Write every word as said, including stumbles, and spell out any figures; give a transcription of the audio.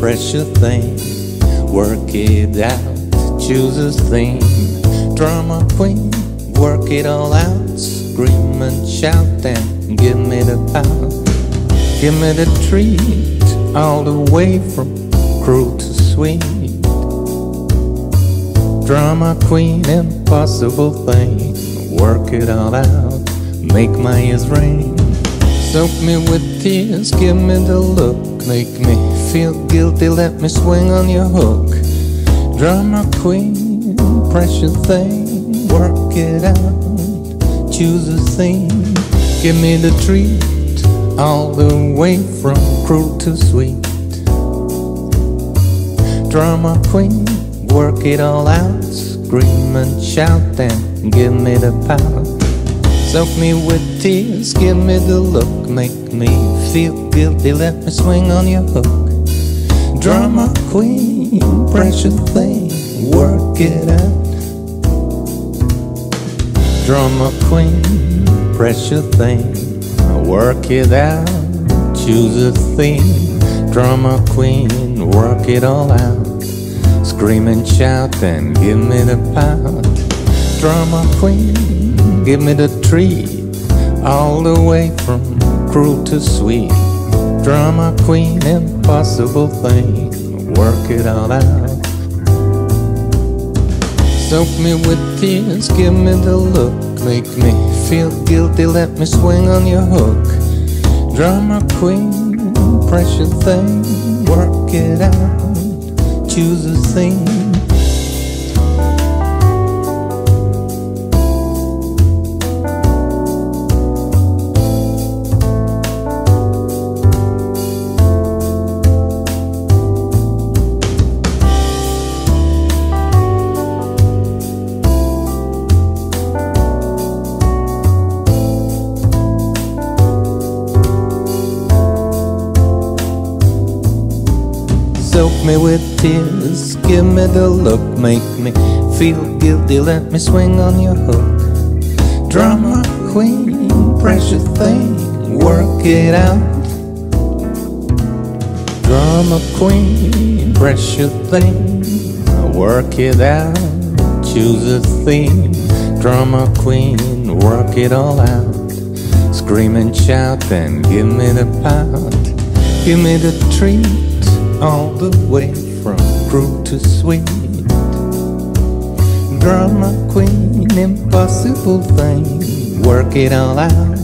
pressure thing. Work it out, choose a theme. Drama queen, work it all out. Scream and shout and give me the power. Give me the treat, all the way from cruel to sweet. Drama queen, impossible thing. Work it all out, make my ears ring. Soak me with tears, give me the look. Make me feel guilty, let me swing on your hook. Drama queen, precious thing. Work it out, choose a theme. Give me the treat, all the way from cruel to sweet. Drama queen, work it all out. Scream and shout and give me the power. Soak me with tears, give me the look. Make me feel guilty, let me swing on your hook. Drama queen, precious thing, work it out. Drama queen, precious thing, work it out, choose a theme. Drama queen, work it all out. Scream and shout and give me the power. Drama queen, give me the treat, all the way from cruel to sweet. Drama queen, impossible thing, work it all out. Soak me with tears, give me the look. Make me feel guilty, let me swing on your hook. Drama queen, precious thing, work it out, choose a theme. Soak me with tears, give me the look. Make me feel guilty, let me swing on your hook. Drama queen, precious thing, work it out. Drama queen, precious thing, work it out, choose a theme. Drama queen, work it all out. Scream and shout and give me the pout. Give me the treat, all the way from cruel to sweet. Drama queen, impossible thing, work it all out.